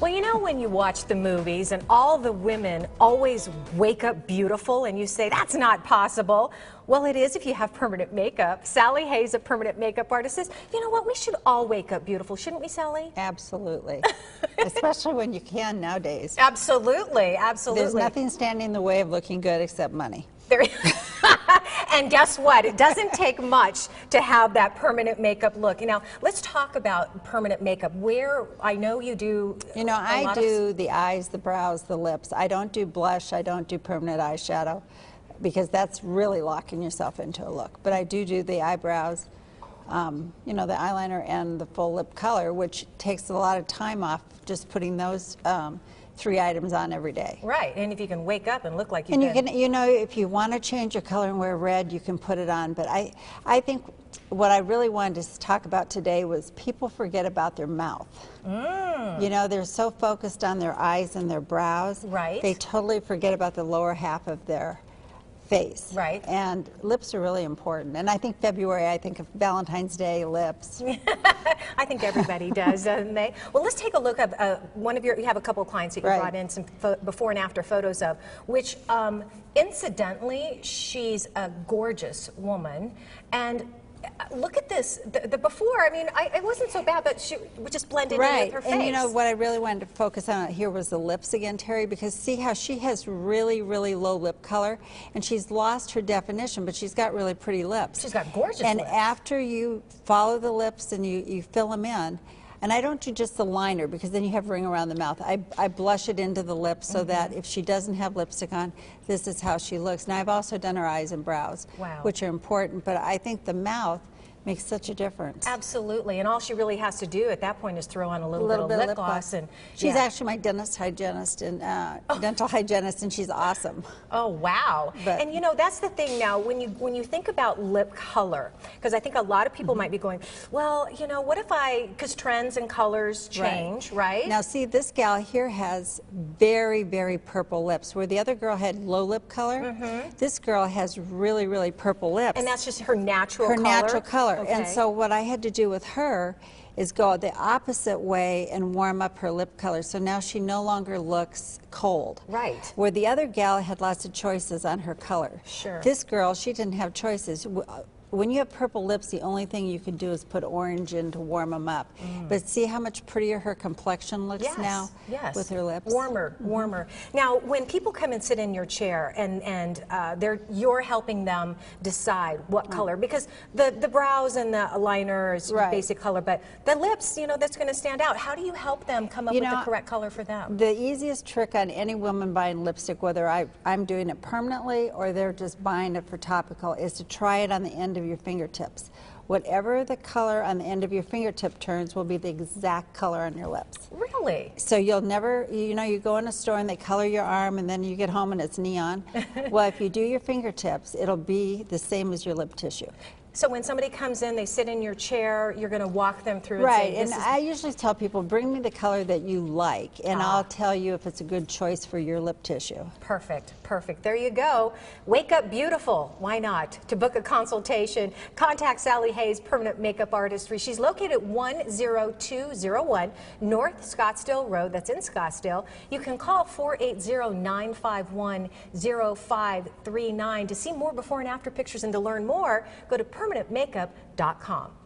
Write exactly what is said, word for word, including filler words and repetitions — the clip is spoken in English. Well, you know, when you watch the movies and all the women always wake up beautiful and you say, that's not possible. Well, it is if you have permanent makeup. Sally Hayes, a permanent makeup artist, says, you know what, we should all wake up beautiful, shouldn't we, Sally? Absolutely. Especially when you can nowadays. Absolutely, absolutely. There's nothing standing in the way of looking good except money. There And guess what? It doesn't take much to have that permanent makeup look. Now, let's talk about permanent makeup. Where I know you do. You know, I do the eyes, the brows, the lips. I don't do blush. I don't do permanent eyeshadow because that's really locking yourself into a look. But I do do the eyebrows, um, you know, the eyeliner and the full lip color, which takes a lot of time off just putting those um, three items on every day. Right, and if you can wake up and look like you and did. You can, you know, if you want to change your color and wear red, you can put it on. But I, I think what I really wanted to talk about today was people forget about their mouth. Mm. You know, they're so focused on their eyes and their brows. Right. They totally forget about the lower half of their face. Right. And lips are really important. And I think February, I think of Valentine's Day, lips. I think everybody does, doesn't they? Well, let's take a look at uh, one of your, you have a couple of clients that you right. brought in some before and after photos of, which um, incidentally, she's a gorgeous woman. And look at this, the, the before, I mean, I, it wasn't so bad, but she just blended right. in with her face. And you know, what I really wanted to focus on here was the lips again, Terry, because see how she has really, really low lip color, and she's lost her definition, but she's got really pretty lips. She's got gorgeous and lips. And after you follow the lips and you, you fill them in, and I don't do just the liner, because then you have ring around the mouth. I, I blush it into the lips so mm-hmm. that if she doesn't have lipstick on, this is how she looks. Now, I've also done her eyes and brows, wow. which are important, but I think the mouth makes such a difference. Absolutely, and all she really has to do at that point is throw on a little, a little bit of lip, lip gloss. And she's yeah. actually my dentist hygienist and uh, oh. dental hygienist, and she's awesome. Oh wow! But, and you know, that's the thing now when you when you think about lip color, because I think a lot of people mm-hmm. might be going, well, you know, what if I? Because trends and colors change, right. right? Now, see, this gal here has very very purple lips, where the other girl had low lip color. Mm-hmm. This girl has really really purple lips, and that's just her natural her color. natural color. Okay. And so what I had to do with her is go the opposite way and warm up her lip color. So now she no longer looks cold. Right. Where the other gal had lots of choices on her color. Sure. This girl, she didn't have choices. When you have purple lips, the only thing you can do is put orange in to warm them up. Mm. But see how much prettier her complexion looks yes, now yes. with her lips? Warmer, warmer. Mm-hmm. Now, when people come and sit in your chair and, and uh, they're, you're helping them decide what mm. color, because the, the brows and the liner is right. basic color, but the lips, you know, that's going to stand out. How do you help them come up you with know, the correct color for them? The easiest trick on any woman buying lipstick, whether I, I'm doing it permanently or they're just buying it for topical, is to try it on the end of your fingertips. Whatever the color on the end of your fingertip turns will be the exact color on your lips. Really? So you'll never, you know, you go in a store and they color your arm and then you get home and it's neon. Well, if you do your fingertips, it'll be the same as your lip tissue. So when somebody comes in, they sit in your chair, you're going to walk them through. Right, and, say, and I usually tell people, bring me the color that you like, and ah. I'll tell you if it's a good choice for your lip tissue. Perfect, perfect. There you go. Wake up beautiful. Why not? To book a consultation, contact Sally Hayes, permanent makeup artistry. She's located at one oh two oh one North Scottsdale Road. That's in Scottsdale. You can call four eight zero, nine five one, zero five three nine to see more before and after pictures and to learn more. Go to Permanent Makeup dot com.